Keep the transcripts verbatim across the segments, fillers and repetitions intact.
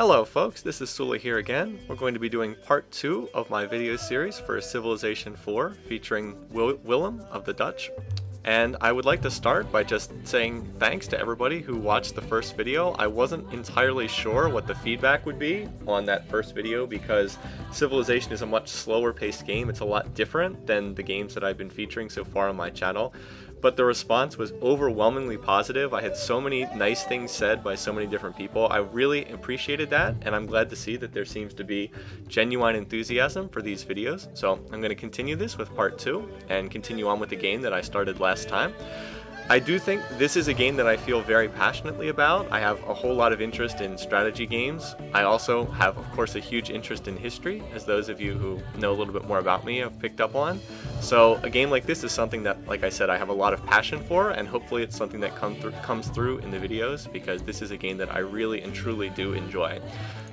Hello folks, this is Sula here again. We're going to be doing part two of my video series for Civilization four featuring Will Willem of the Dutch. And I would like to start by just saying thanks to everybody who watched the first video. I wasn't entirely sure what the feedback would be on that first video because Civilization is a much slower paced game. It's a lot different than the games that I've been featuring so far on my channel. But the response was overwhelmingly positive. I had so many nice things said by so many different people. I really appreciated that, and I'm glad to see that there seems to be genuine enthusiasm for these videos. So I'm gonna continue this with part two and continue on with the game that I started last time. I do think this is a game that I feel very passionately about. I have a whole lot of interest in strategy games. I also have, of course, a huge interest in history, as those of you who know a little bit more about me have picked up on. So a game like this is something that, like I said, I have a lot of passion for, and hopefully it's something that come th- comes through in the videos, because this is a game that I really and truly do enjoy.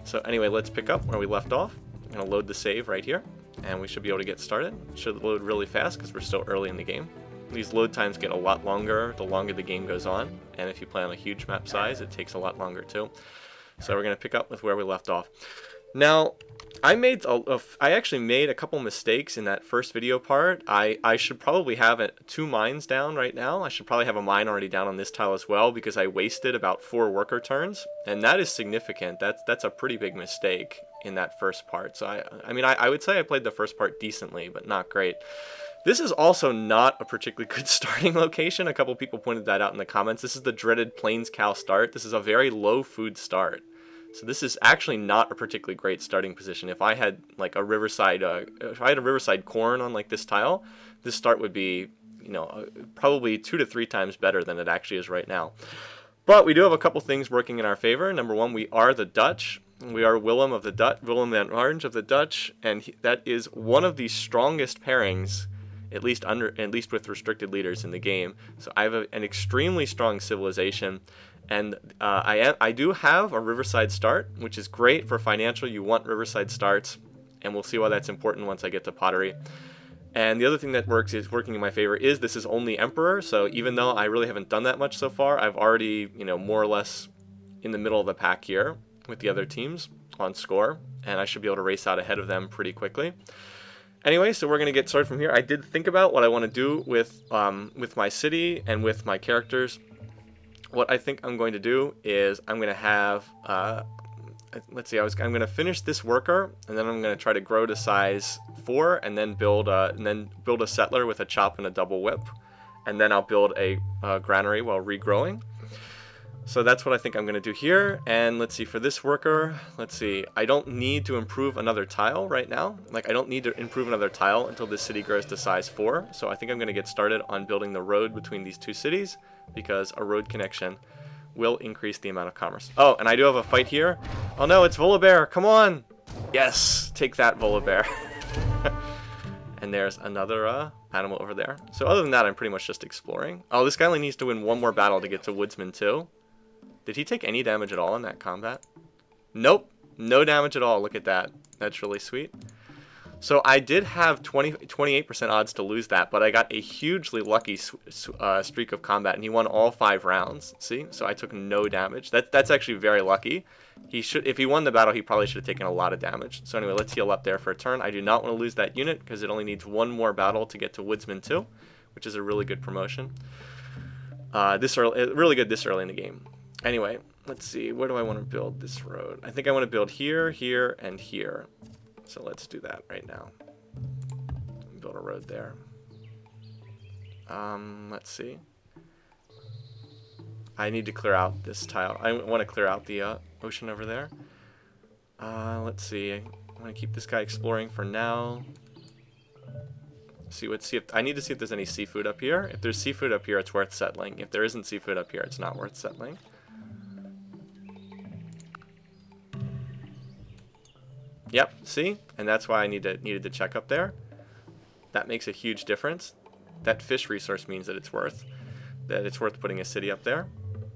So anyway, let's pick up where we left off. I'm gonna load the save right here, and we should be able to get started. It should load really fast, because we're still early in the game. These load times get a lot longer the longer the game goes on, and if you play on a huge map size, it takes a lot longer too. So we're going to pick up with where we left off. Now, I made a, a, I actually made a couple mistakes in that first video part. I, I should probably have it, two mines down right now. I should probably have a mine already down on this tile as well, because I wasted about four worker turns, and that is significant. That's, that's a pretty big mistake in that first part. So I, I mean, I, I would say I played the first part decently, but not great. This is also not a particularly good starting location. A couple people pointed that out in the comments. This is the dreaded Plains Cow start. This is a very low food start. So this is actually not a particularly great starting position. If I had like a Riverside, uh, if I had a Riverside corn on like this tile, this start would be, you know, probably two to three times better than it actually is right now. But we do have a couple things working in our favor. Number one, we are the Dutch. We are Willem of the Dutch, Willem van Orange of the Dutch, and he, that is one of the strongest pairings, at least under, at least with restricted leaders in the game. So I have a, an extremely strong civilization, and uh, I am, I do have a Riverside start, which is great for financial. You want Riverside starts, and we'll see why that's important once I get to pottery. And the other thing that works is working in my favor is this is only Emperor. So even though I really haven't done that much so far, I've already, you know, more or less in the middle of the pack here with the other teams on score, and I should be able to race out ahead of them pretty quickly. Anyway, so we're going to get started from here. I did think about what I want to do with um, with my city and with my characters. What I think I'm going to do is I'm going to have, uh, let's see, I was, I'm going to finish this worker, and then I'm going to try to grow to size four, and then build a, and then build a settler with a chop and a double whip, and then I'll build a, a granary while regrowing. So that's what I think I'm going to do here. And let's see, for this worker, let's see, I don't need to improve another tile right now. Like, I don't need to improve another tile until this city grows to size four. So I think I'm going to get started on building the road between these two cities, because a road connection will increase the amount of commerce. Oh, and I do have a fight here. Oh no, it's Volibear. Come on. Yes, take that, Volibear. And there's another uh, animal over there. So other than that, I'm pretty much just exploring. Oh, this guy only needs to win one more battle to get to Woodsman too. Did he take any damage at all in that combat? Nope, no damage at all. Look at that. That's really sweet. So I did have twenty-eight percent odds to lose that, but I got a hugely lucky uh, streak of combat, and he won all five rounds. See, so I took no damage. That, that's actually very lucky. He should, if he won the battle, he probably should have taken a lot of damage. So anyway, let's heal up there for a turn. I do not want to lose that unit because it only needs one more battle to get to Woodsman two, which is a really good promotion. Uh, this early, really good this early in the game. Anyway, let's see, where do I want to build this road? I think I want to build here, here, and here. So let's do that right now. Build a road there. Um, let's see. I need to clear out this tile. I want to clear out the uh, ocean over there. Uh, let's see. I want to keep this guy exploring for now. See what see if I need to see if there's any seafood up here. If there's seafood up here, it's worth settling. If there isn't seafood up here, it's not worth settling. Yep, see? And that's why I need to, needed to check up there. That makes a huge difference. That fish resource means that it's worth, that it's worth putting a city up there.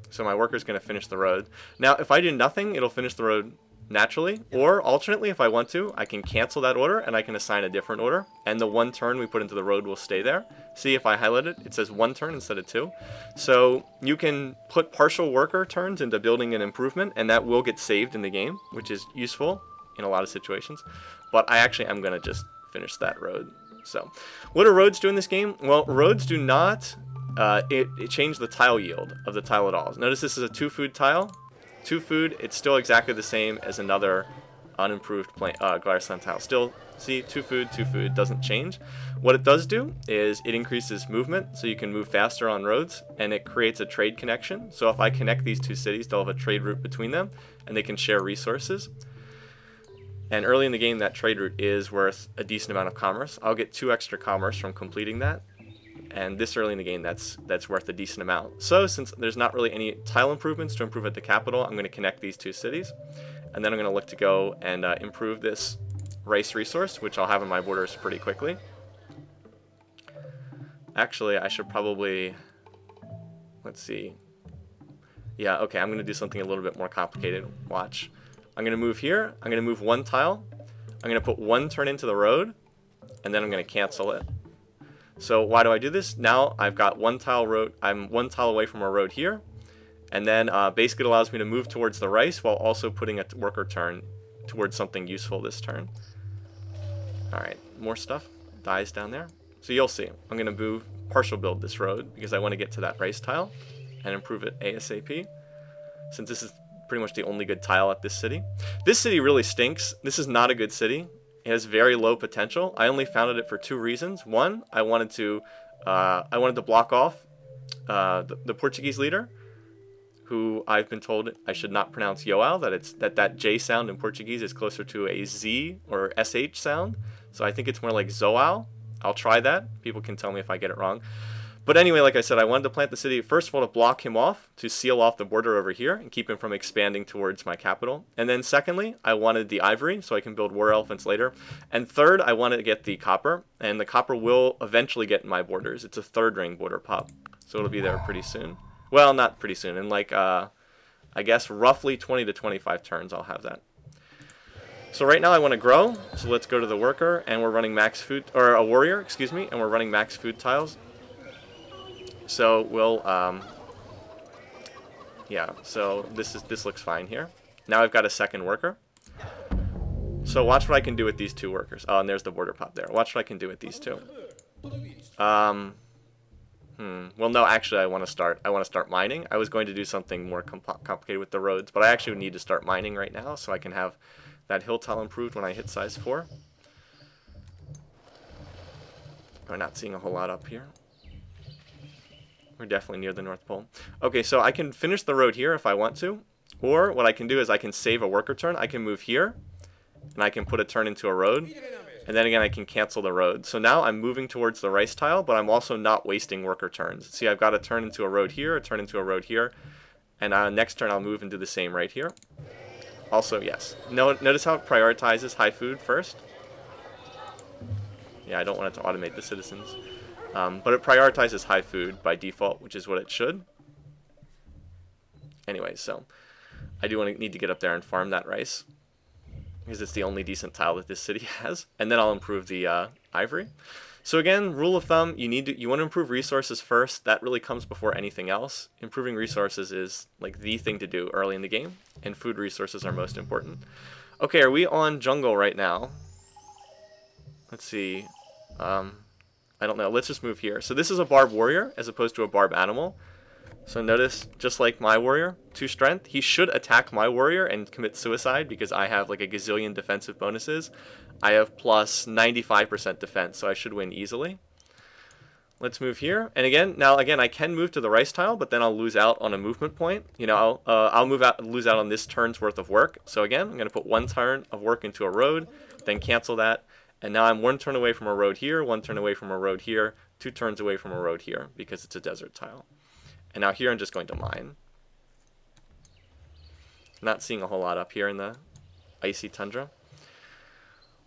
So my worker's going to finish the road. Now, if I do nothing, it'll finish the road naturally, or alternately, if I want to, I can cancel that order and I can assign a different order, and the one turn we put into the road will stay there. See, if I highlight it, it says one turn instead of two. So you can put partial worker turns into building an improvement, and that will get saved in the game, which is useful in a lot of situations. But I actually am going to just finish that road. So what do roads do in this game? Well, roads do not uh, it, it change the tile yield of the tile at all. Notice this is a two food tile. Two food, it's still exactly the same as another unimproved plain, uh, glirestone tile. Still, see, two food, two food, doesn't change. What it does do is it increases movement, so you can move faster on roads, and it creates a trade connection. So if I connect these two cities, they'll have a trade route between them, and they can share resources. And early in the game, that trade route is worth a decent amount of commerce. I'll get two extra commerce from completing that. And this early in the game, that's that's worth a decent amount. So since there's not really any tile improvements to improve at the capital, I'm going to connect these two cities. And then I'm going to look to go and uh, improve this rice resource, which I'll have in my borders pretty quickly. Actually, I should probably... Let's see. Yeah, okay, I'm going to do something a little bit more complicated. Watch. I'm going to move here. I'm going to move one tile. I'm going to put one turn into the road. And then I'm going to cancel it. So why do I do this? Now I've got one tile road, I'm one tile away from a road here, and then uh, basically it allows me to move towards the rice while also putting a worker turn towards something useful this turn. Alright, more stuff dies down there. So you'll see, I'm going to move, partial build this road because I want to get to that rice tile and improve it ASAP, since this is pretty much the only good tile at this city. This city really stinks. This is not a good city. It has very low potential. I only founded it for two reasons. One, I wanted to, uh, I wanted to block off uh, the, the Portuguese leader, who I've been told I should not pronounce João. That it's that that J sound in Portuguese is closer to a Z or S H sound. So I think it's more like Zoal. I'll try that. People can tell me if I get it wrong. But anyway, like I said, I wanted to plant the city, first of all, to block him off, to seal off the border over here and keep him from expanding towards my capital. And then secondly, I wanted the ivory so I can build war elephants later. And third, I wanted to get the copper, and the copper will eventually get in my borders. It's a third ring border pop, so it'll be there pretty soon. Well, not pretty soon. In like, uh, I guess, roughly twenty to twenty-five turns, I'll have that. So right now I want to grow, so let's go to the worker, and we're running max food, or a warrior, excuse me, and we're running max food tiles. So we'll, um, yeah, so this is this looks fine here. Now I've got a second worker. So watch what I can do with these two workers. Oh, and there's the border pop there. Watch what I can do with these two. Um, hmm. Well, no, actually, I want to start. I want to start mining. I was going to do something more comp complicated with the roads, but I actually need to start mining right now so I can have that hill tile improved when I hit size four. We're not seeing a whole lot up here. We're definitely near the North Pole. Okay, so I can finish the road here if I want to, or what I can do is I can save a worker turn. I can move here, and I can put a turn into a road, and then again I can cancel the road. So now I'm moving towards the rice tile, but I'm also not wasting worker turns. See, I've got a turn into a road here, a turn into a road here, and uh, next turn I'll move and do the same right here. Also, yes, no, notice how it prioritizes high food first. Yeah, I don't want it to automate the citizens. Um, but it prioritizes high food by default, which is what it should. Anyway, so I do want to need to get up there and farm that rice, because it's the only decent tile that this city has. And then I'll improve the uh, ivory. So again, rule of thumb, you need to, you want to improve resources first. That really comes before anything else. Improving resources is like the thing to do early in the game, and food resources are most important. Okay, are we on jungle right now? Let's see. Um... I don't know. Let's just move here. So this is a barb warrior as opposed to a barb animal. So notice, just like my warrior, two strength, he should attack my warrior and commit suicide because I have like a gazillion defensive bonuses. I have plus ninety-five percent defense, so I should win easily. Let's move here. And again, now again, I can move to the rice tile, but then I'll lose out on a movement point. You know, I'll, uh, I'll move out, lose out on this turn's worth of work. So again, I'm going to put one turn of work into a road, then cancel that. And now I'm one turn away from a road here, one turn away from a road here, two turns away from a road here, because it's a desert tile. And now here I'm just going to mine. Not seeing a whole lot up here in the icy tundra.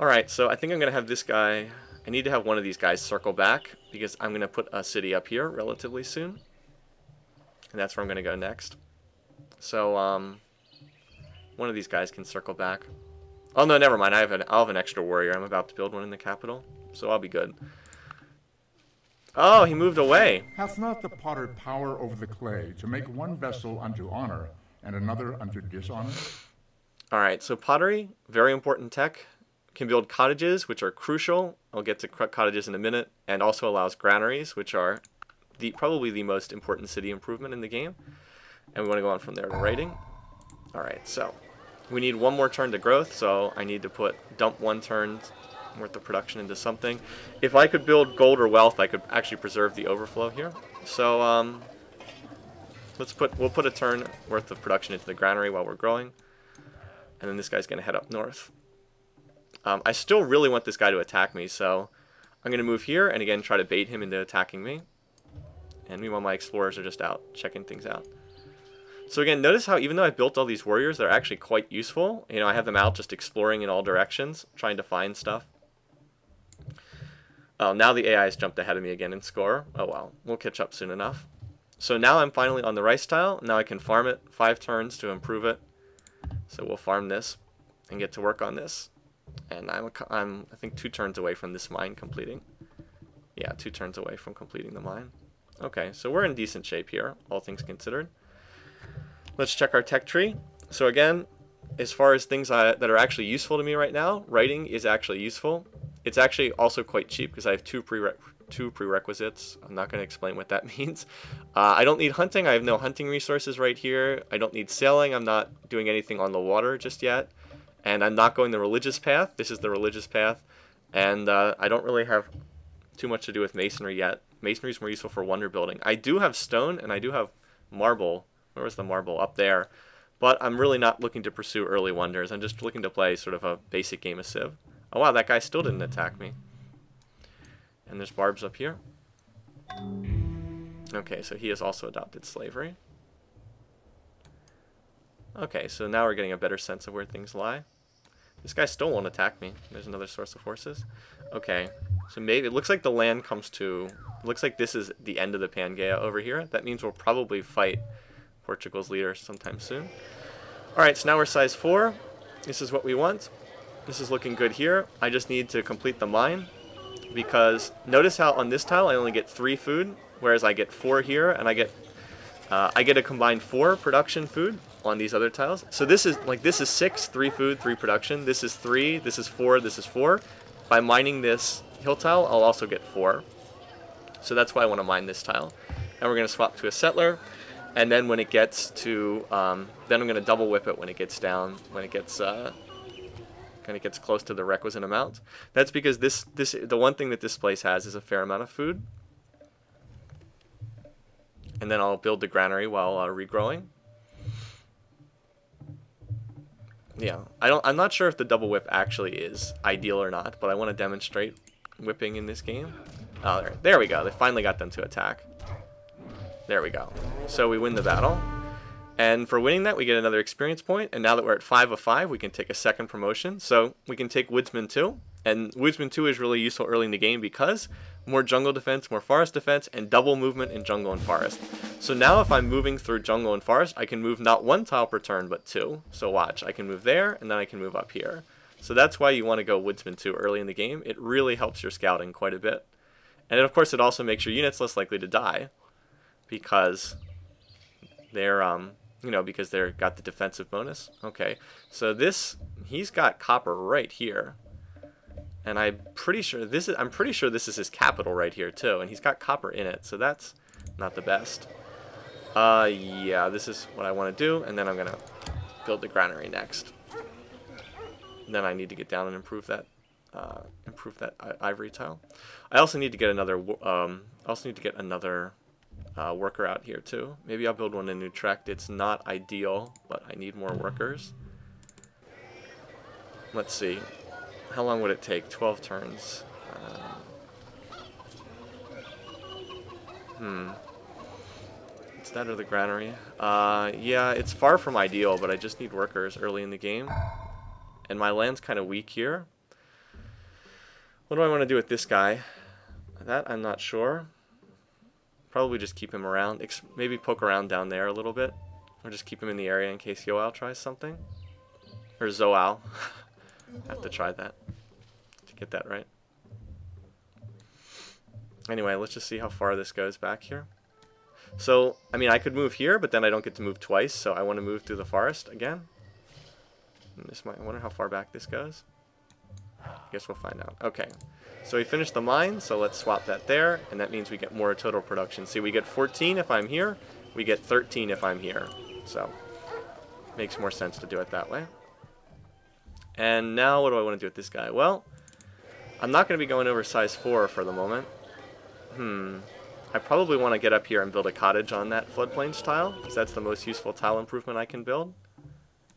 Alright, so I think I'm going to have this guy, I need to have one of these guys circle back, because I'm going to put a city up here relatively soon. And that's where I'm going to go next. So, um, One of these guys can circle back. Oh no, never mind. I have an I'll have an extra warrior. I'm about to build one in the capital, so I'll be good. Oh, he moved away. Hath not the potter power over the clay to make one vessel unto honor and another unto dishonor? All right, so pottery, very important tech. Can build cottages, which are crucial. I'll get to cottages in a minute, and also allows granaries, which are the probably the most important city improvement in the game. And we want to go on from there to writing. All right, so we need one more turn to growth, so I need to put dump one turn worth of production into something. If I could build gold or wealth, I could actually preserve the overflow here. So um, let's put we'll put a turn worth of production into the granary while we're growing, and then this guy's going to head up north. Um, I still really want this guy to attack me, so I'm going to move here and again try to bait him into attacking me. And meanwhile, my explorers are just out checking things out. So again, notice how even though I built all these warriors, they're actually quite useful. You know, I have them out just exploring in all directions, trying to find stuff. Oh, now the A I has jumped ahead of me again in score. Oh well, we'll catch up soon enough. So now I'm finally on the rice tile. Now I can farm it. Five turns to improve it. So we'll farm this and get to work on this. And I'm, a, I'm, I think, two turns away from this mine completing. Yeah, two turns away from completing the mine. Okay, so we're in decent shape here, all things considered. Let's check our tech tree. So again, as far as things I, that are actually useful to me right now, writing is actually useful. It's actually also quite cheap because I have two, prere two prerequisites. I'm not going to explain what that means. Uh, I don't need hunting. I have no hunting resources right here. I don't need sailing. I'm not doing anything on the water just yet. And I'm not going the religious path. This is the religious path. And uh, I don't really have too much to do with masonry yet. Masonry is more useful for wonder building. I do have stone and I do have marble. Where was the marble? Up there. But I'm really not looking to pursue early wonders. I'm just looking to play sort of a basic game of Civ. Oh wow, that guy still didn't attack me. And there's barbs up here. Okay, so he has also adopted slavery. Okay, so now we're getting a better sense of where things lie. This guy still won't attack me. There's another source of horses. Okay, so maybe it looks like the land comes to... It looks like this is the end of the Pangaea over here. That means we'll probably fight Portugal's leader sometime soon. Alright, so now we're size four. This is what we want. This is looking good here. I just need to complete the mine. Because notice how on this tile I only get three food. Whereas I get four here and I get... Uh, I get a combined four production food on these other tiles. So this is like this is six, three food, three production. This is three, this is four, this is four. By mining this hill tile, I'll also get four. So that's why I want to mine this tile. And we're going to swap to a settler. And then when it gets to, um, then I'm going to double whip it when it gets down, when it gets, uh, when it gets close to the requisite amount. That's because this, this, the one thing that this place has is a fair amount of food. And then I'll build the granary while uh, regrowing. Yeah, I don't, I'm not sure if the double whip actually is ideal or not, but I want to demonstrate whipping in this game. Oh, there, there we go. They finally got them to attack. There we go. So we win the battle. And for winning that, we get another experience point. And now that we're at five of five, we can take a second promotion. So we can take Woodsman two. And Woodsman two is really useful early in the game because more jungle defense, more forest defense, and double movement in jungle and forest. So now if I'm moving through jungle and forest, I can move not one tile per turn, but two. So watch, I can move there, and then I can move up here. So that's why you want to go Woodsman two early in the game. It really helps your scouting quite a bit. And of course, it also makes your units less likely to die because they're, um, you know, because they've got the defensive bonus. Okay, so this, he's got copper right here. And I'm pretty sure this is I'm pretty sure this is his capital right here too, and he's got copper in it, so that's not the best. Uh yeah, this is what I want to do, and then I'm gonna build the granary next. And then I need to get down and improve that uh, improve that ivory tile. I also need to get another um I also need to get another uh, worker out here too. Maybe I'll build one in Utrecht. It's not ideal, but I need more workers. Let's see. How long would it take? twelve turns. Uh, hmm. It's that or the granary. Uh, yeah, it's far from ideal, but I just need workers early in the game. And my land's kind of weak here. What do I want to do with this guy? That I'm not sure. Probably just keep him around. Ex maybe poke around down there a little bit. Or just keep him in the area in case Yoel tries something. Or Zoal. I have to try that to get that right. Anyway, let's just see how far this goes back here. So, I mean, I could move here, but then I don't get to move twice, so I want to move through the forest again. And this might, I wonder how far back this goes. I guess we'll find out. Okay, so we finished the mine, so let's swap that there, and that means we get more total production. See, we get fourteen if I'm here, we get thirteen if I'm here. So, makes more sense to do it that way. And now what do I want to do with this guy? Well, I'm not going to be going over size four for the moment. Hmm. I probably want to get up here and build a cottage on that floodplains tile, because that's the most useful tile improvement I can build.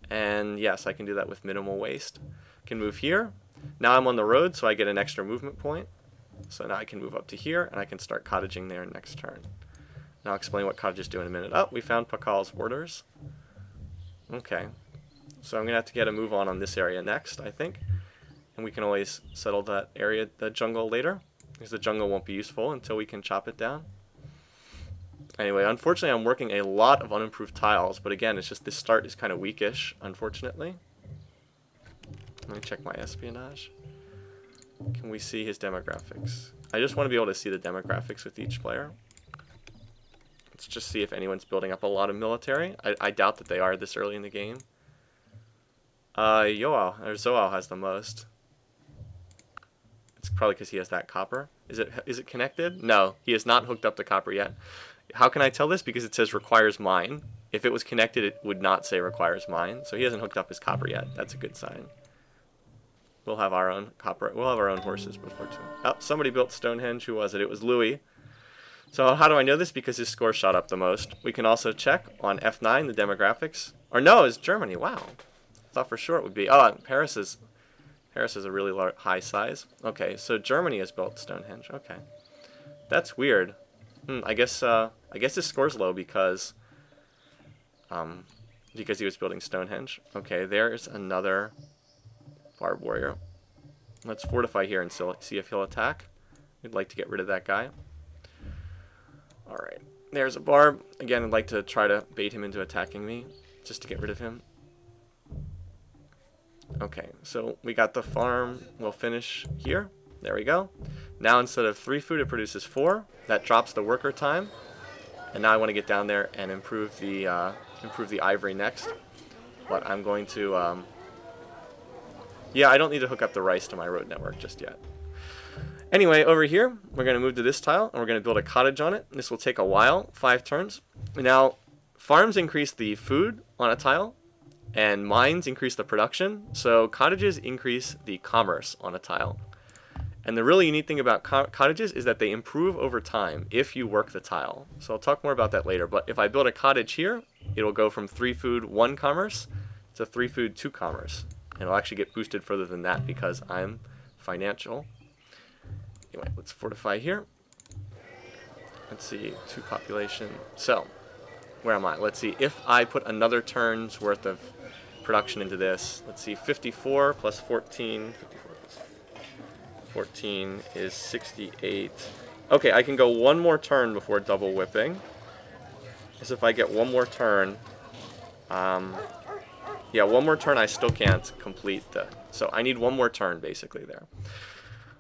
And yes, I can do that with minimal waste. Can move here. Now I'm on the road, so I get an extra movement point. So now I can move up to here, and I can start cottaging there next turn. And I'll explain what cottages do in a minute. Oh, we found Pakal's Warders. Okay. So I'm going to have to get a move on on this area next, I think. And we can always settle that area, the jungle, later. Because the jungle won't be useful until we can chop it down. Anyway, unfortunately I'm working a lot of unimproved tiles, but again, it's just this start is kind of weakish, unfortunately. Let me check my espionage. Can we see his demographics? I just want to be able to see the demographics with each player. Let's just see if anyone's building up a lot of military. I, I doubt that they are this early in the game. Uh, Yoal, or Zoal has the most. It's probably because he has that copper. Is it is it connected? No, he has not hooked up the copper yet. How can I tell this? Because it says requires mine. If it was connected, it would not say requires mine. So he hasn't hooked up his copper yet. That's a good sign. We'll have our own copper. We'll have our own horses before too. Oh, somebody built Stonehenge. Who was it? It was Louis. So how do I know this? Because his score shot up the most. We can also check on F nine the demographics. Or no, it's Germany. Wow. I thought for sure it would be. Oh, Paris is Paris is a really large, high size. Okay, so Germany has built Stonehenge. Okay, that's weird. Hmm, I guess uh, I guess his score's low because um, because he was building Stonehenge. Okay, there's another barb warrior. Let's fortify here and see if he'll attack. We'd like to get rid of that guy. All right, there's a barb. Again, I'd like to try to bait him into attacking me, just to get rid of him. Okay, so we got the farm. We'll finish here. There we go. Now instead of three food, it produces four. That drops the worker time. And now I want to get down there and improve the uh, improve the ivory next. But I'm going to... Um, yeah, I don't need to hook up the rice to my road network just yet. Anyway, over here, we're going to move to this tile, and we're going to build a cottage on it. This will take a while, five turns. Now, farms increase the food on a tile, and mines increase the production, so cottages increase the commerce on a tile. And the really neat thing about co cottages is that they improve over time if you work the tile. So I'll talk more about that later, but if I build a cottage here, it'll go from three food, one commerce to three food, two commerce. And it'll actually get boosted further than that because I'm financial. Anyway, let's fortify here. Let's see, two population. So, where am I? Let's see, if I put another turn's worth of production into this. Let's see, fifty-four plus fourteen. fourteen is sixty-eight. Okay, I can go one more turn before double whipping. As if I get one more turn, um, yeah, one more turn I still can't complete the. So I need one more turn basically there.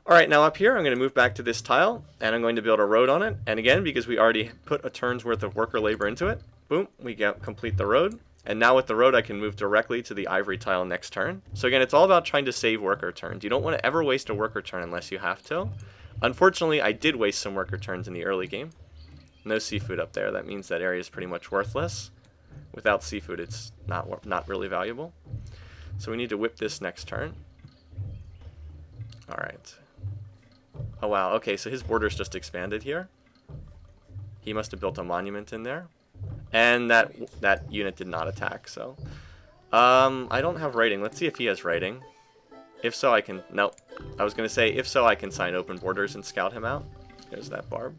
All right, now up here I'm going to move back to this tile, and I'm going to build a road on it. And again, because we already put a turn's worth of worker labor into it, boom, we get complete the road. And now with the road, I can move directly to the ivory tile next turn. So again, it's all about trying to save worker turns. You don't want to ever waste a worker turn unless you have to. Unfortunately, I did waste some worker turns in the early game. No seafood up there. That means that area is pretty much worthless. Without seafood, it's not, not really valuable. So we need to whip this next turn. All right. Oh, wow. Okay, so his borders just expanded here. He must have built a monument in there. And that that unit did not attack, so... Um, I don't have writing. Let's see if he has writing. If so, I can... No. I was going to say, if so, I can sign open borders and scout him out. There's that barb.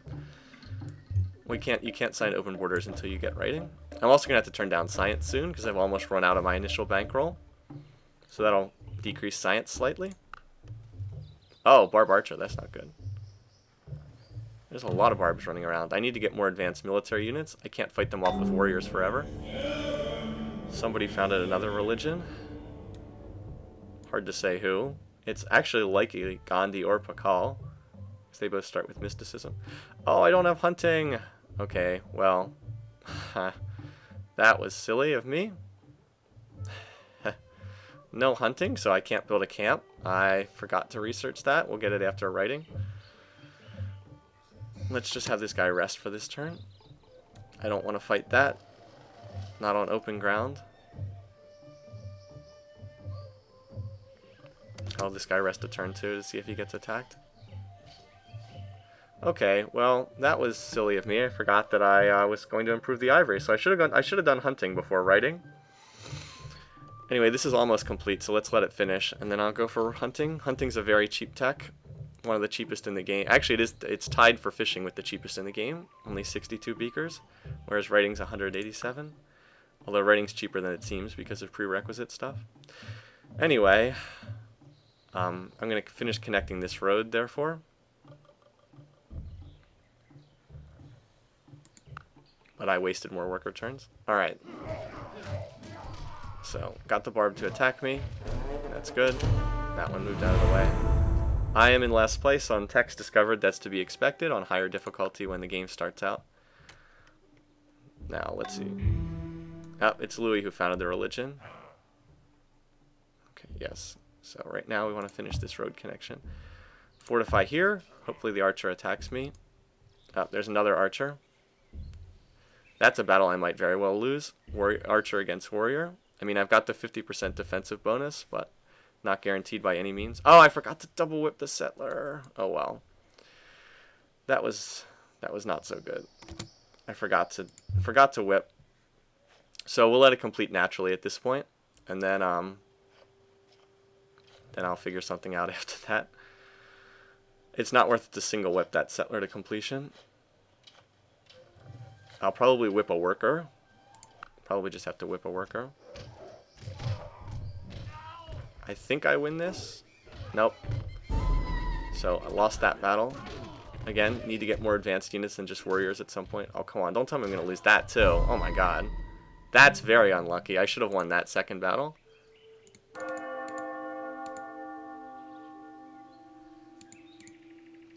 We can't... You can't sign open borders until you get writing. I'm also going to have to turn down science soon, because I've almost run out of my initial bankroll. So that'll decrease science slightly. Oh, barb archer. That's not good. There's a lot of barbs running around. I need to get more advanced military units. I can't fight them off with warriors forever. Somebody founded another religion. Hard to say who. It's actually likely Gandhi or Pakal, because they both start with mysticism. Oh, I don't have hunting. Okay, well, that was silly of me. No hunting, so I can't build a camp. I forgot to research that. We'll get it after writing. Let's just have this guy rest for this turn. I don't want to fight that. Not on open ground. I'll this guy rest a turn too to see if he gets attacked. Okay, well, that was silly of me. I forgot that I uh, was going to improve the ivory, so I should have gone. I should have done hunting before writing. Anyway, this is almost complete, so let's let it finish, and then I'll go for hunting. Hunting's a very cheap tech, one of the cheapest in the game. Actually, it is. It's tied for fishing with the cheapest in the game, only sixty-two beakers, whereas writing's one hundred eighty-seven. Although writing's cheaper than it seems because of prerequisite stuff. Anyway, um, I'm going to finish connecting this road, therefore. But I wasted more worker turns. All right. So, got the barb to attack me. That's good. That one moved out of the way. I am in last place on text discovered. That's to be expected on higher difficulty when the game starts out. Now, let's see. Oh, it's Louis who founded the religion. Okay, yes. So, right now we want to finish this road connection. Fortify here. Hopefully the archer attacks me. Oh, there's another archer. That's a battle I might very well lose. Warrior, archer against warrior. I mean, I've got the fifty percent defensive bonus, but not guaranteed by any means. Oh, I forgot to double whip the settler. Oh, well. That was that was not so good. I forgot to forgot to whip. So we'll let it complete naturally at this point, and then um then I'll figure something out after that. It's not worth it to single whip that settler to completion. I'll probably whip a worker. Probably just have to whip a worker. I think I win this. Nope. So I lost that battle. Again, need to get more advanced units than just warriors at some point. Oh, come on. Don't tell me I'm going to lose that, too. Oh, my God. That's very unlucky. I should have won that second battle.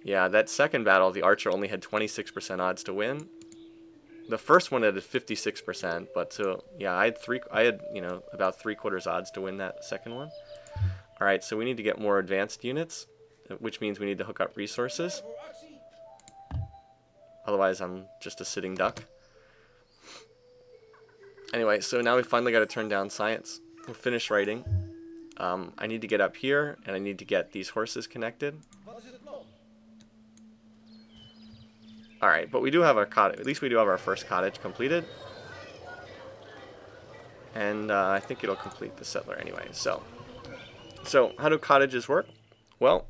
Yeah, that second battle, the archer only had twenty-six percent odds to win. The first one had fifty-six percent, but so, yeah, I had, three, I had, you know, about three-quarters odds to win that second one. All right, so we need to get more advanced units, which means we need to hook up resources. Otherwise, I'm just a sitting duck. Anyway, so now we finally got to turn down science. We'll finish writing. Um, I need to get up here, and I need to get these horses connected. All right, but we do have our cottage. At least we do have our first cottage completed. And uh, I think it'll complete the settler anyway. So, so how do cottages work? Well,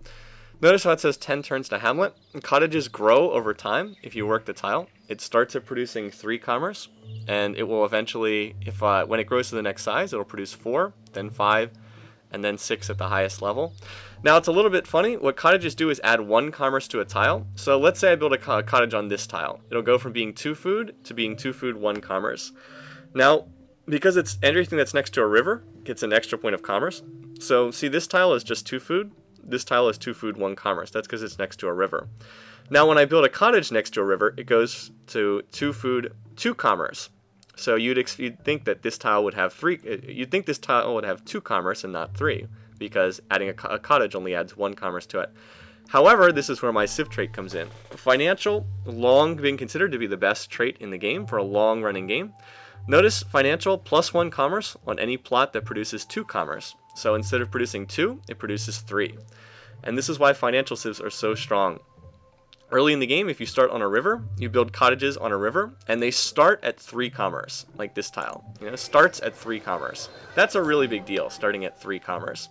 notice how it says ten turns to Hamlet. Cottages grow over time if you work the tile. It starts at producing three commerce, and it will eventually, if uh, when it grows to the next size, it'll produce four, then five, and then six at the highest level. Now, it's a little bit funny. What cottages do is add one commerce to a tile. So let's say I build a co cottage on this tile. It'll go from being two food to being two food, one commerce. Now, because it's everything that's next to a river gets an extra point of commerce. So see, this tile is just two food. This tile is two food, one commerce. That's because it's next to a river. Now, when I build a cottage next to a river, it goes to two food, two commerce. So you'd, ex you'd think that this tile would have three. You'd think this tile would have two commerce and not three, because adding a, co a cottage only adds one commerce to it. However, this is where my civ trait comes in. Financial, long being considered to be the best trait in the game for a long-running game. Notice financial plus one commerce on any plot that produces two commerce. So instead of producing two, it produces three. And this is why financial civs are so strong. Early in the game, if you start on a river, you build cottages on a river, and they start at three commerce, like this tile. You know, starts at three commerce. That's a really big deal, starting at three commerce,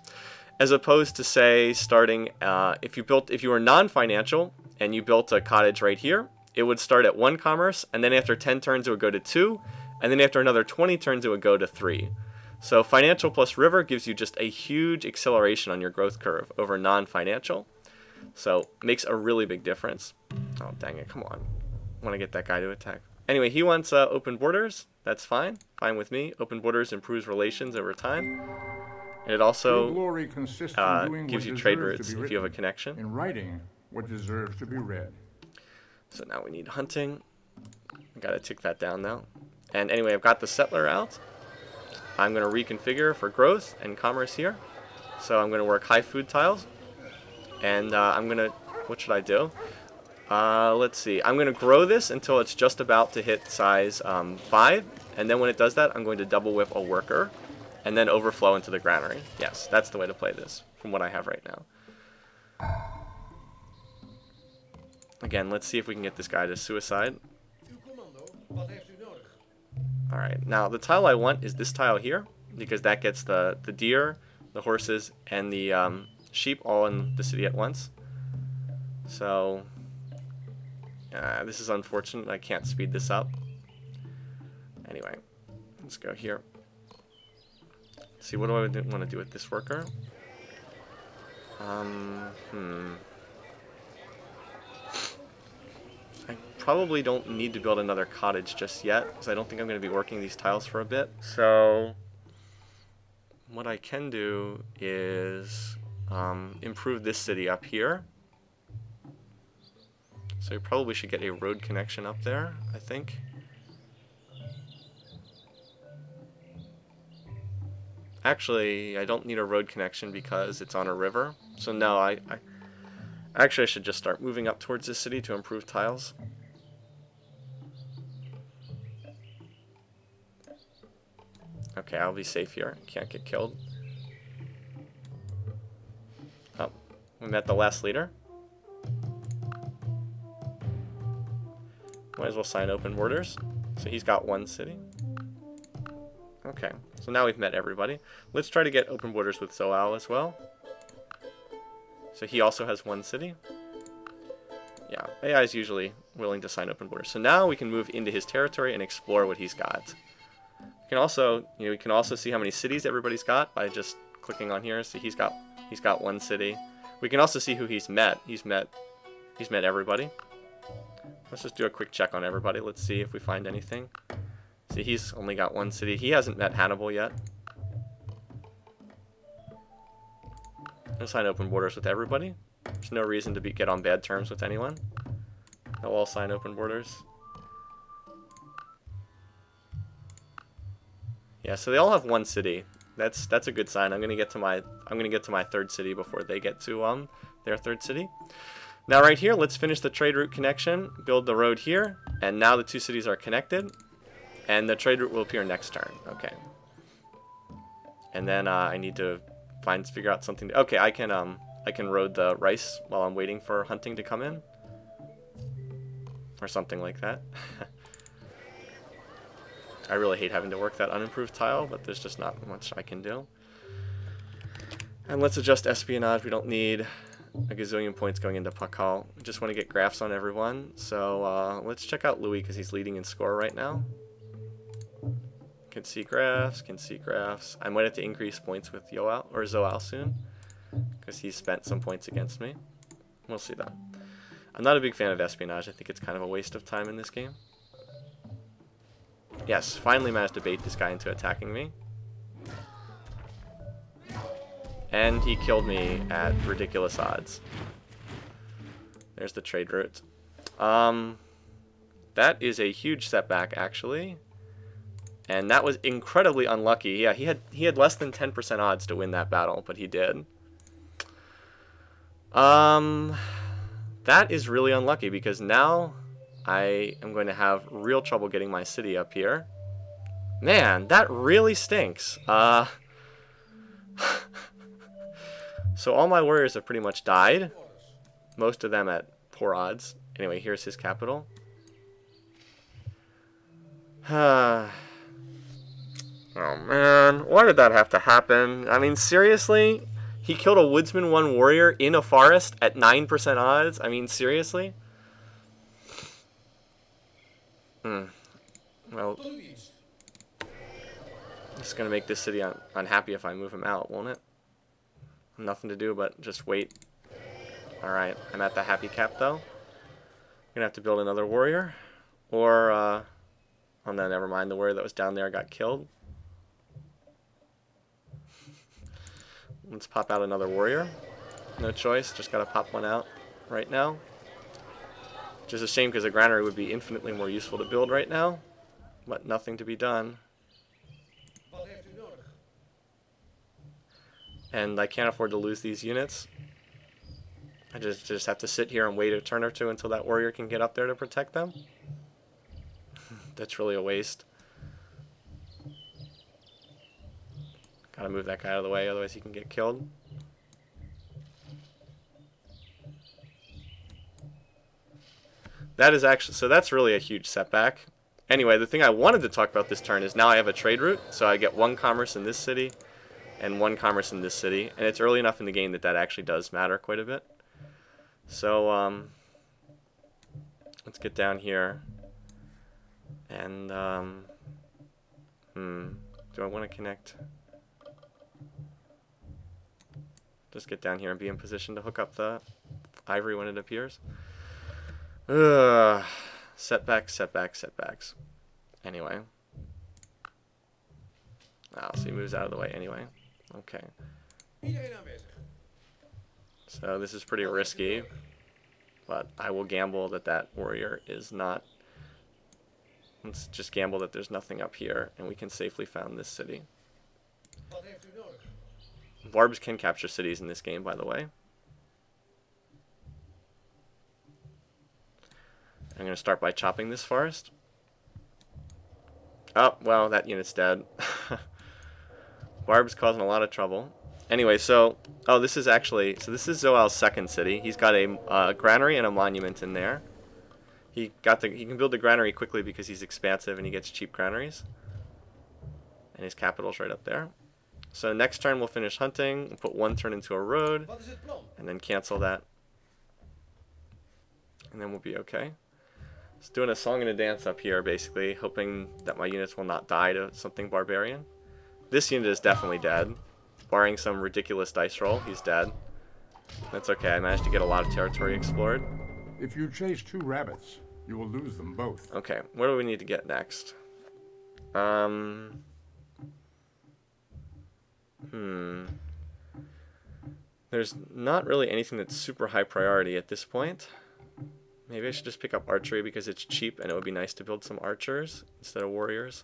as opposed to say starting uh, if you built if you were non-financial and you built a cottage right here, it would start at one commerce, and then after ten turns it would go to two, and then after another twenty turns it would go to three. So financial plus river gives you just a huge acceleration on your growth curve over non-financial. So, makes a really big difference. Oh, dang it, come on. I want to get that guy to attack. Anyway, he wants uh, open borders. That's fine. Fine with me. Open borders improves relations over time. And it also glory consists uh, in doing gives you trade routes if you have a connection. In writing what deserves to be read. So now we need hunting. I gotta tick that down now. And anyway, I've got the settler out. I'm gonna reconfigure for growth and commerce here. So I'm gonna work high food tiles. And uh, I'm gonna, what should I do? Uh, let's see, I'm gonna grow this until it's just about to hit size um, five. And then when it does that, I'm going to double whip a worker and then overflow into the granary. Yes, that's the way to play this from what I have right now. Again, let's see if we can get this guy to suicide. Alright, now the tile I want is this tile here, because that gets the, the deer, the horses, and the um, sheep all in the city at once. So, uh, this is unfortunate. I can't speed this up. Anyway, let's go here. Let's see, what do I want to do with this worker? Um, hmm... I probably don't need to build another cottage just yet, because I don't think I'm going to be working these tiles for a bit. So what I can do is um, improve this city up here. So we probably should get a road connection up there, I think. Actually, I don't need a road connection because it's on a river. So no, I... I Actually, I should just start moving up towards this city to improve tiles. Okay, I'll be safe here. Can't get killed. Oh, we met the last leader. Might as well sign open borders. So he's got one city. Okay, so now we've met everybody. Let's try to get open borders with Zoal as well. So he also has one city. Yeah, A I is usually willing to sign open borders. So now we can move into his territory and explore what he's got. We can also, you know, we can also see how many cities everybody's got by just clicking on here. So he's got he's got one city. We can also see who he's met. He's met he's met everybody. Let's just do a quick check on everybody. Let's see if we find anything. See, he's only got one city. He hasn't met Hannibal yet. And sign open borders with everybody. There's no reason to be get on bad terms with anyone. They'll all sign open borders. Yeah, so they all have one city. That's that's a good sign. I'm gonna get to my I'm gonna get to my third city before they get to um their third city. Now right here, let's finish the trade route connection. Build the road here, and now the two cities are connected, and the trade route will appear next turn. Okay. And then uh, I need to. Find, figure out something. To, okay, I can um, I can road the rice while I'm waiting for hunting to come in, or something like that. I really hate having to work that unimproved tile, but there's just not much I can do. And let's adjust espionage. We don't need a gazillion points going into Pakal. We just want to get graphs on everyone. So uh, let's check out Louis because he's leading in score right now. Can see graphs, can see graphs. I might have to increase points with Yoal or Zoal soon because he spent some points against me. We'll see that. I'm not a big fan of espionage. I think it's kind of a waste of time in this game. Yes, finally managed to bait this guy into attacking me. And he killed me at ridiculous odds. There's the trade route. Um, that is a huge setback, actually. And that was incredibly unlucky. Yeah, he had he had less than ten percent odds to win that battle, but he did. Um, that is really unlucky because now I am going to have real trouble getting my city up here. Man, that really stinks. Uh, so all my warriors have pretty much died. Most of them at poor odds. Anyway, here's his capital. Uh, Oh man, why did that have to happen? I mean, seriously? He killed a Woodsman one warrior in a forest at nine percent odds? I mean, seriously? Hmm. Well, it's gonna make this city un unhappy if I move him out, won't it? Nothing to do but just wait. Alright, I'm at the happy cap though. I'm gonna have to build another warrior. Or, uh... oh no, never mind, the warrior that was down there got killed. Let's pop out another warrior. No choice, just gotta pop one out right now. Just a shame because a granary would be infinitely more useful to build right now, but nothing to be done. And I can't afford to lose these units. I just just have to sit here and wait a turn or two until that warrior can get up there to protect them. That's really a waste. Gotta move that guy out of the way, otherwise he can get killed. That is actually, so that's really a huge setback. Anyway, the thing I wanted to talk about this turn is now I have a trade route, so I get one commerce in this city and one commerce in this city, and it's early enough in the game that that actually does matter quite a bit. So um, let's get down here, and um, hmm, do I want to connect? Just get down here and be in position to hook up the ivory when it appears. Ugh, setbacks, setbacks, setbacks. Anyway, oh, so he moves out of the way anyway. Okay. So this is pretty risky, but I will gamble that that warrior is not. Let's just gamble that there's nothing up here, and we can safely found this city. Barbs can capture cities in this game, by the way. I'm going to start by chopping this forest. Oh, well, that unit's dead. Barb's causing a lot of trouble. Anyway, so, oh, this is actually, so this is Zoal's second city. He's got a uh, granary and a monument in there. He got the, he can build the granary quickly because he's expansive and he gets cheap granaries. And his capital's right up there. So next turn we'll finish hunting, we'll put one turn into a road, and then cancel that. And then we'll be okay. Just doing a song and a dance up here, basically, hoping that my units will not die to something barbarian. This unit is definitely dead. Barring some ridiculous dice roll, he's dead. That's okay, I managed to get a lot of territory explored. If you chase two rabbits, you will lose them both. Okay, what do we need to get next? Um... Hmm. There's not really anything that's super high priority at this point. Maybe I should just pick up archery because it's cheap and it would be nice to build some archers instead of warriors.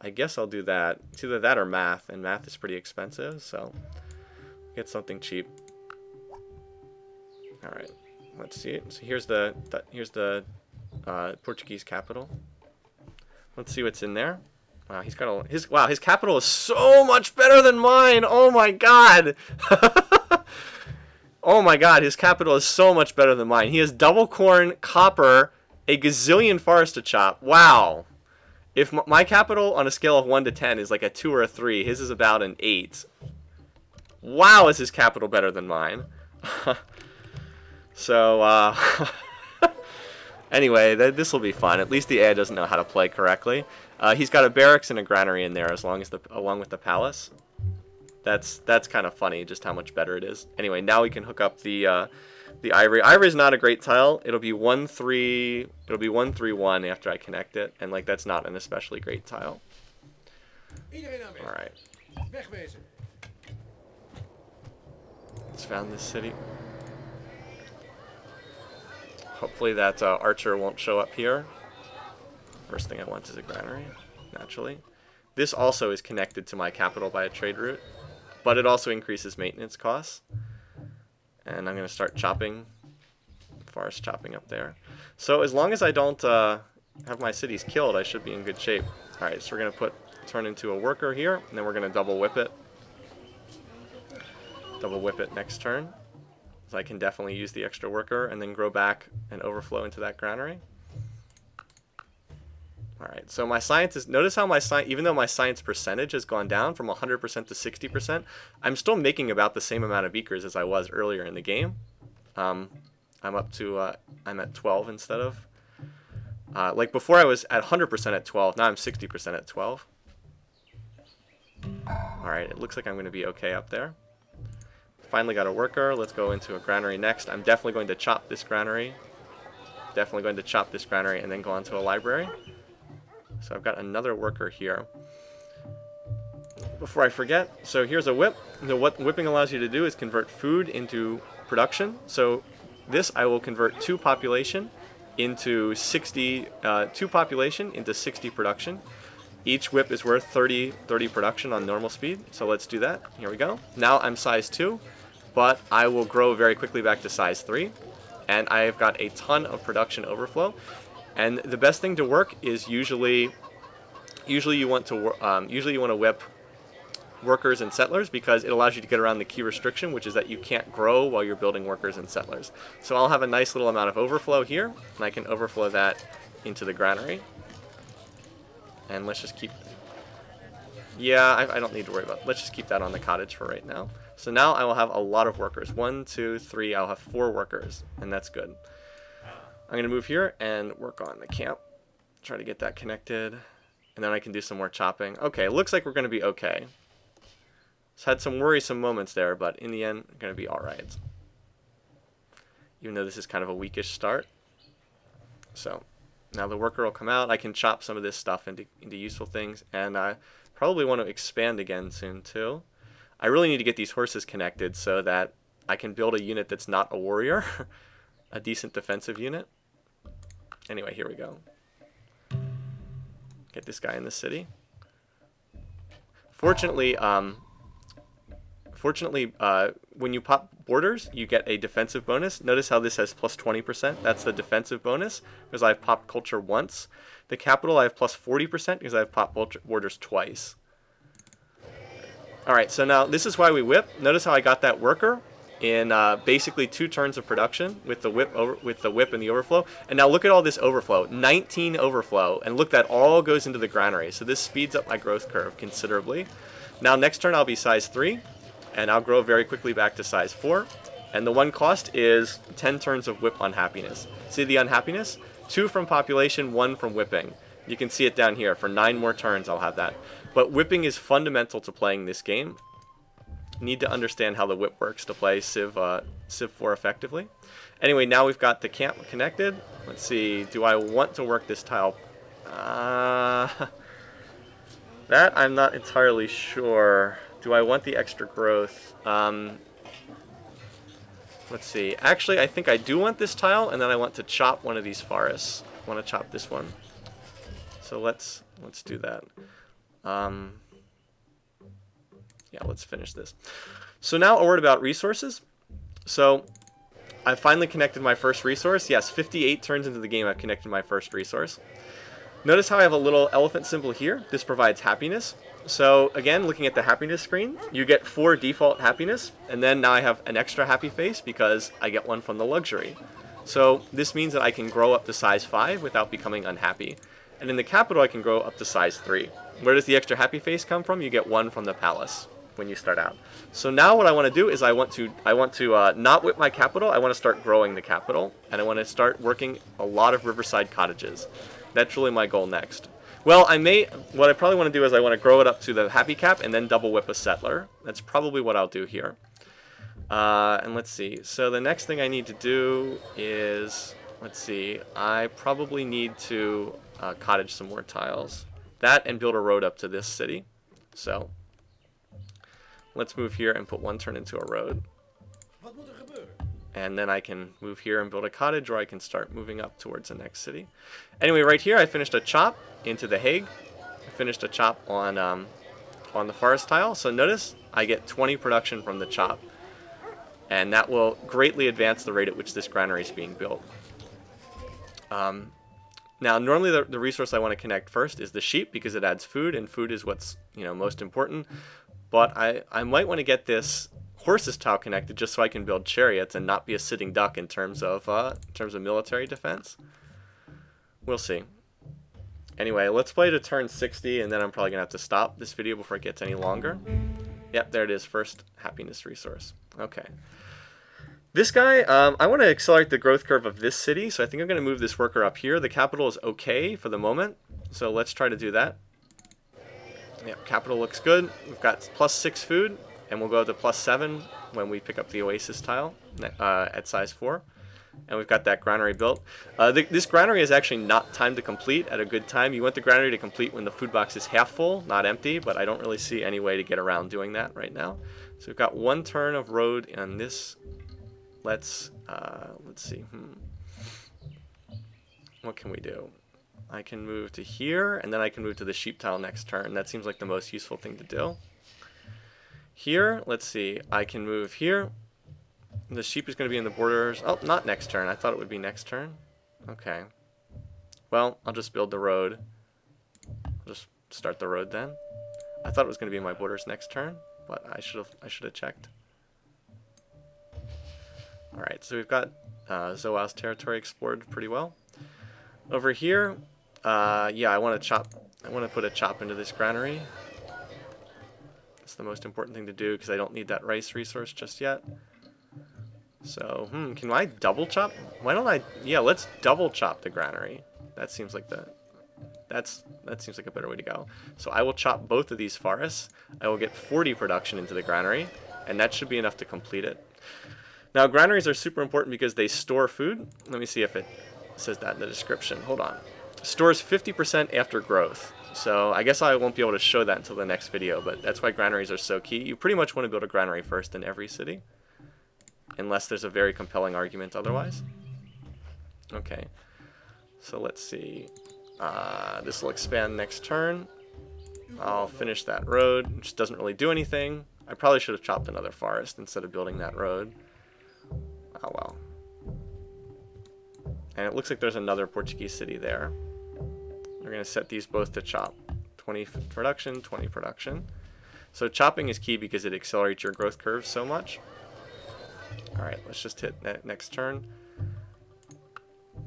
I guess I'll do that. It's either that or math, and math is pretty expensive, so get something cheap. Alright, let's see. So here's the, the here's the uh, Portuguese capital. Let's see what's in there. Wow, he's got a, his wow, his capital is so much better than mine. Oh my god. Oh my god, his capital is so much better than mine. He has double corn, copper, a gazillion forest to chop. Wow. If m my capital on a scale of one to ten is like a two or a three, his is about an eight. Wow, is his capital better than mine. So, uh anyway, th this will be fun. At least the A I doesn't know how to play correctly. Uh, he's got a barracks and a granary in there, as long as the along with the palace. That's that's kind of funny, just how much better it is. Anyway, now we can hook up the uh, the ivory. Ivory is not a great tile. It'll be one three. It'll be one three one after I connect it, and like that's not an especially great tile. All right. Let's found this city. Hopefully that uh, archer won't show up here. First thing I want is a granary, naturally. This also is connected to my capital by a trade route, but it also increases maintenance costs. And I'm going to start chopping, forest chopping up there. So as long as I don't uh, have my cities killed, I should be in good shape. All right, so we're going to put turn into a worker here, and then we're going to double whip it. Double whip it next turn. So I can definitely use the extra worker and then grow back and overflow into that granary. Alright, so my science is, notice how my science, even though my science percentage has gone down from one hundred percent to sixty percent, I'm still making about the same amount of beakers as I was earlier in the game. Um, I'm up to, uh, I'm at twelve instead of, uh, like before I was at one hundred percent at twelve, now I'm sixty percent at twelve. Alright, it looks like I'm going to be okay up there. Finally got a worker, let's go into a granary next. I'm definitely going to chop this granary. Definitely going to chop this granary and then go on to a library. So I've got another worker here. before I forget, so here's a whip. The, what whipping allows you to do is convert food into production. So this I will convert two population into sixty, uh, two population into sixty production. Each whip is worth thirty, thirty production on normal speed. So let's do that. Here we go. Now I'm size two, but I will grow very quickly back to size three. And I've got a ton of production overflow. And the best thing to work is usually, usually you want to, um, usually you want to whip workers and settlers, because it allows you to get around the key restriction, which is that you can't grow while you're building workers and settlers. So I'll have a nice little amount of overflow here, and I can overflow that into the granary. And let's just keep, yeah, I, I don't need to worry about it. Let's just keep that on the cottage for right now. So now I will have a lot of workers. One, two, three, I'll have four workers, and that's good. I'm gonna move here and work on the camp. Try to get that connected, and then I can do some more chopping. Okay, looks like we're gonna be okay. So had some worrisome moments there, but in the end, going to be all right. Even though this is kind of a weakish start. So now the worker will come out. I can chop some of this stuff into, into useful things. And I probably want to expand again soon, too. I really need to get these horses connected so that I can build a unit that's not a warrior. A decent defensive unit. Anyway, here we go. Get this guy in the city. Fortunately, um... Fortunately, uh, when you pop borders, you get a defensive bonus. Notice how this has plus twenty percent. That's the defensive bonus, because I've popped culture once. The capital, I have plus forty percent, because I've popped borders twice. All right, so now this is why we whip. Notice how I got that worker in uh, basically two turns of production with the whip over, with the whip and the overflow. And now look at all this overflow, nineteen overflow. And look, that all goes into the granary. So this speeds up my growth curve considerably. Now next turn, I'll be size three. And I'll grow very quickly back to size four. And the one cost is ten turns of whip unhappiness. See the unhappiness? Two from population, one from whipping. You can see it down here. For nine more turns, I'll have that. But whipping is fundamental to playing this game. Need to understand how the whip works to play Civ, uh, Civ four effectively. Anyway, now we've got the camp connected. Let's see, do I want to work this tile? Uh, that I'm not entirely sure. Do I want the extra growth? Um, let's see. Actually, I think I do want this tile, and then I want to chop one of these forests. I want to chop this one. So let's let's do that. Um, yeah, let's finish this. So now a word about resources. So I finally connected my first resource. Yes, fifty-eight turns into the game, I've connected my first resource. Notice how I have a little elephant symbol here. This provides happiness. So again, looking at the happiness screen, you get four default happiness, and then now I have an extra happy face because I get one from the luxury. So this means that I can grow up to size five without becoming unhappy. And in the capital, I can grow up to size three. Where does the extra happy face come from? You get one from the palace when you start out. So now what I want to do is I want to I want to uh, not whip my capital. I want to start growing the capital, and I want to start working a lot of riverside cottages. That's really my goal next. Well, I may, what I probably want to do is I want to grow it up to the happy cap and then double whip a settler. That's probably what I'll do here. Uh, and let's see. So the next thing I need to do is, let's see, I probably need to uh, cottage some more tiles. That and build a road up to this city. So let's move here and put one turn into a road. And then I can move here and build a cottage, or I can start moving up towards the next city. Anyway, right here I finished a chop into The Hague. I finished a chop on um, on the forest tile. So notice I get twenty production from the chop. And that will greatly advance the rate at which this granary is being built. Um, now, normally the, the resource I want to connect first is the sheep, because it adds food, and food is what's, you know, most important. But I, I might want to get this horses tile connected just so I can build chariots and not be a sitting duck in terms of uh, in terms of military defense. We'll see. Anyway, let's play to turn sixty, and then I'm probably gonna have to stop this video before it gets any longer. Yep, there it is, first happiness resource. Okay, this guy, um, I want to accelerate the growth curve of this city, so I think I'm gonna move this worker up here. The capital is okay for the moment, so let's try to do that. Yep, capital looks good. We've got plus six food. And we'll go to plus seven when we pick up the Oasis tile uh, at size four. And we've got that granary built. Uh, th this granary is actually not timed to complete at a good time. You want the granary to complete when the food box is half full, not empty, but I don't really see any way to get around doing that right now. So we've got one turn of road on this. Let's, uh, let's see. Hmm. What can we do? I can move to here, and then I can move to the sheep tile next turn. That seems like the most useful thing to do. Here, let's see. I can move here. The sheep is going to be in the borders. Oh, not next turn. I thought it would be next turn. Okay. Well, I'll just build the road. I'll just start the road then. I thought it was going to be in my borders next turn, but I should have I should have checked. All right. So we've got uh, Zoal's territory explored pretty well. Over here, uh, yeah, I want to chop. I want to put a chop into this granary. It's the most important thing to do because I don't need that rice resource just yet. So, hmm, can I double chop? Why don't I? Yeah, let's double chop the granary. That seems like the. That's that seems like a better way to go. So I will chop both of these forests. I will get forty production into the granary, and that should be enough to complete it. Now, granaries are super important because they store food. Let me see if it says that in the description. Hold on. Stores fifty percent after growth. So I guess I won't be able to show that until the next video, but that's why granaries are so key. You pretty much want to build a granary first in every city, unless there's a very compelling argument otherwise. Okay, so let's see. Uh, this will expand next turn. I'll finish that road, which doesn't really do anything. I probably should have chopped another forest instead of building that road. Oh well. And it looks like there's another Portuguese city there. We're gonna set these both to chop. twenty production, twenty production. So chopping is key because it accelerates your growth curve so much. Alright, let's just hit that next turn.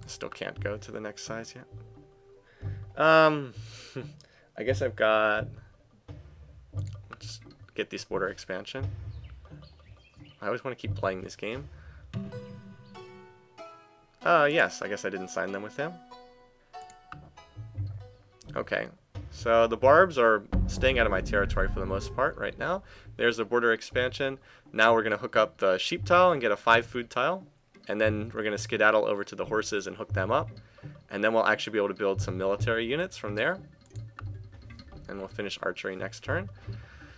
Still can't go to the next size yet. Um, I guess I've got... Let's just get this border expansion. I always want to keep playing this game. Uh, yes, I guess I didn't sign them with him. Okay, so the Barbs are staying out of my territory for the most part right now. There's the border expansion. Now we're going to hook up the sheep tile and get a five food tile. And then we're going to skedaddle over to the horses and hook them up. And then we'll actually be able to build some military units from there. And we'll finish archery next turn.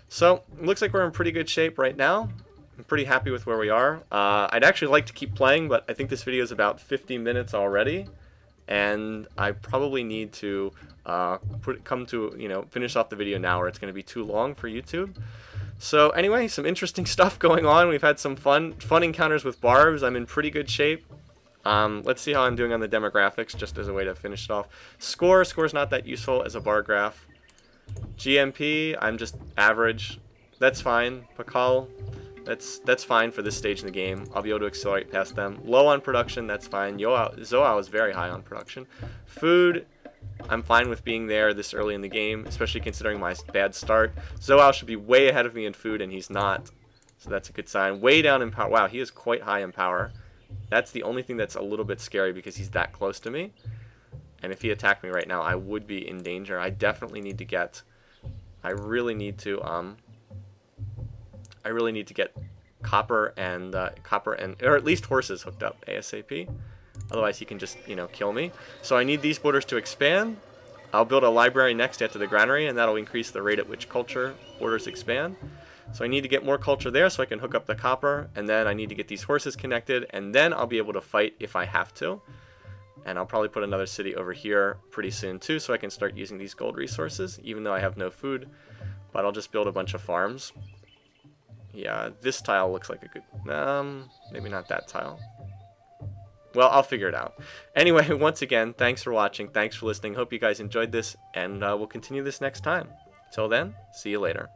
So, looks like we're in pretty good shape right now. I'm pretty happy with where we are. Uh, I'd actually like to keep playing, but I think this video is about fifty minutes already. And I probably need to uh, put, come to, you know, finish off the video now or it's going to be too long for YouTube. So anyway, some interesting stuff going on. We've had some fun, fun encounters with Barbs. I'm in pretty good shape. Um, let's see how I'm doing on the demographics just as a way to finish it off. Score, score's not that useful as a bar graph. G M P, I'm just average. That's fine. Pakal, that's that's fine for this stage in the game. I'll be able to accelerate past them. Low on production, that's fine. Zoal is very high on production. Food, I'm fine with being there this early in the game, especially considering my bad start. Zoal should be way ahead of me in food, and he's not. So that's a good sign. Way down in power. Wow, he is quite high in power. That's the only thing that's a little bit scary because he's that close to me. And if he attacked me right now, I would be in danger. I definitely need to get... I really need to... um. I really need to get copper and uh, copper and or at least horses hooked up ASAP. Otherwise, he can just you know kill me. So I need these borders to expand. I'll build a library next after the granary, and that'll increase the rate at which culture borders expand. So I need to get more culture there, so I can hook up the copper, and then I need to get these horses connected, and then I'll be able to fight if I have to. And I'll probably put another city over here pretty soon too, so I can start using these gold resources, even though I have no food. But I'll just build a bunch of farms. Yeah, this tile looks like a good... Um, maybe not that tile. Well, I'll figure it out. Anyway, once again, thanks for watching. Thanks for listening. Hope you guys enjoyed this, and uh, we'll continue this next time. Till then, see you later.